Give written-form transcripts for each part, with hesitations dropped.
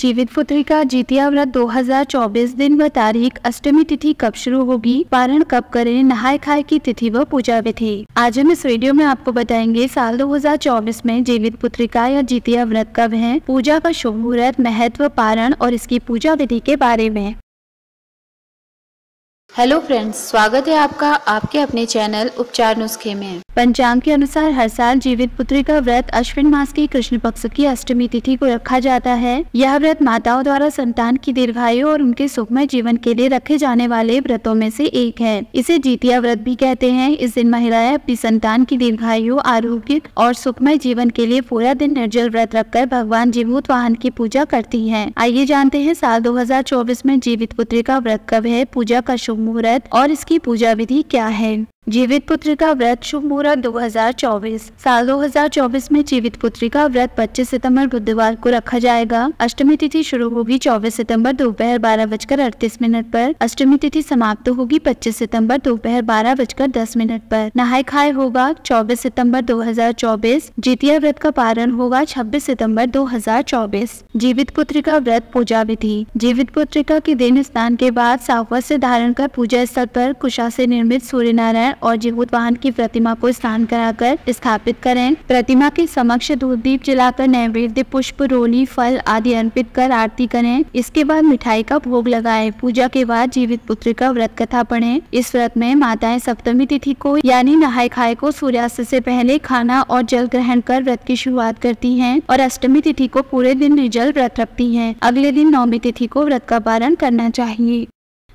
जीवितपुत्रिका जितिया व्रत 2024 दिन व तारीख अष्टमी तिथि कब शुरू होगी, पारण कब करें, नहाय खाय की तिथि व पूजा विधि। आज हम इस वीडियो में आपको बताएंगे साल 2024 में जीवितपुत्रिका या जितिया व्रत कब है, पूजा का शुभ मुहूर्त, महत्व, पारण और इसकी पूजा विधि के बारे में। हेलो फ्रेंड्स, स्वागत है आपका आपके अपने चैनल उपचार नुस्खे में। पंचांग के अनुसार हर साल जीवितपुत्रिका व्रत अश्विन मास की कृष्ण पक्ष की अष्टमी तिथि को रखा जाता है। यह व्रत माताओं द्वारा संतान की दीर्घायु और उनके सुखमय जीवन के लिए रखे जाने वाले व्रतों में से एक है। इसे जितिया व्रत भी कहते हैं। इस दिन महिलाएं अपनी संतान की दीर्घायु, आरोग्य और सुखमय जीवन के लिए पूरा दिन निर्जल व्रत रखकर भगवान जीवूत वाहन की पूजा करती है। आइए जानते हैं साल 2024 में जीवितपुत्रिका व्रत कब है, पूजा का शुभ मुहूर्त और इसकी पूजा विधि क्या है। जीवितपुत्रिका व्रत शुभ मुहूर्त 2024। साल 2024 में जीवितपुत्रिका व्रत 25 सितंबर बुधवार को रखा जाएगा। अष्टमी तिथि शुरू होगी 24 सितंबर दोपहर 12:38 पर। अष्टमी तिथि समाप्त होगी 25 सितंबर दोपहर 12:10 पर। नहाय खाय होगा 24 सितंबर 2024। जितिया व्रत का पारण होगा 26 सितंबर 2024। जीवितपुत्रिका व्रत पूजा विधि। जीवितपुत्रिका के दिन स्नान के बाद सावत से धारण कर पूजा स्थल पर कुशा से निर्मित सूर्य नारायण और जीवूत वाहन की प्रतिमा को स्नान कराकर स्थापित करें। प्रतिमा के समक्ष धूप दीप जलाकर नैवेद्य, पुष्प, रोली, फल आदि अर्पित कर आरती करें। इसके बाद मिठाई का भोग लगाएं। पूजा के बाद जीवितपुत्रिका व्रत कथा पढ़ें। इस व्रत में माताएं सप्तमी तिथि को यानी नहाय खाय को सूर्यास्त से पहले खाना और जल ग्रहण कर व्रत की शुरुआत करती है और अष्टमी तिथि को पूरे दिन निर्जल व्रत रखती है। अगले दिन नौमी तिथि को व्रत का पारण करना चाहिए।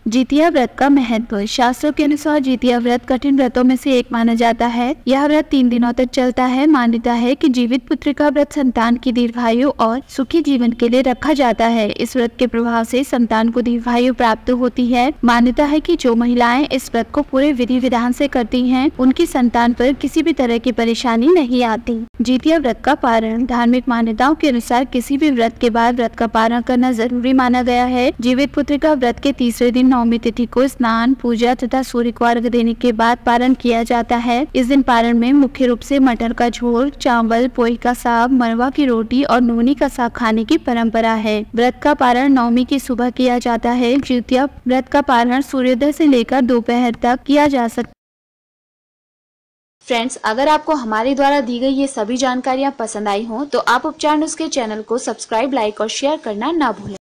जितिया व्रत का महत्व। शास्त्रों के अनुसार जितिया व्रत कठिन व्रतों में से एक माना जाता है। यह व्रत 3 दिनों तक चलता है। मान्यता है कि जीवितपुत्रिका व्रत संतान की दीर्घायु और सुखी जीवन के लिए रखा जाता है। इस व्रत के प्रभाव से संतान को दीर्घायु प्राप्त होती है। मान्यता है कि जो महिलाएं इस व्रत को पूरे विधि विधान से करती हैं, उनकी संतान पर किसी भी तरह की परेशानी नहीं आती। जितिया व्रत का पारण। धार्मिक मान्यताओं के अनुसार किसी भी व्रत के बाद व्रत का पारण करना जरूरी माना गया है। जीवितपुत्रिका व्रत के तीसरे दिन नौमी तिथि को स्नान, पूजा तथा सूर्य को अर्घ देने के बाद पारण किया जाता है। इस दिन पारण में मुख्य रूप से मटर का झोल, चावल, पोई का साग, मरवा की रोटी और नूनी का साग खाने की परंपरा है। व्रत का पारण नौमी की सुबह किया जाता है। जितिया व्रत का पारण सूर्योदय से लेकर दोपहर तक किया जा सकता है। फ्रेंड्स, अगर आपको हमारे द्वारा दी गई ये सभी जानकारियाँ पसंद आई हो तो आप उपचार नुस्खे चैनल को सब्सक्राइब, लाइक और शेयर करना ना भूलें।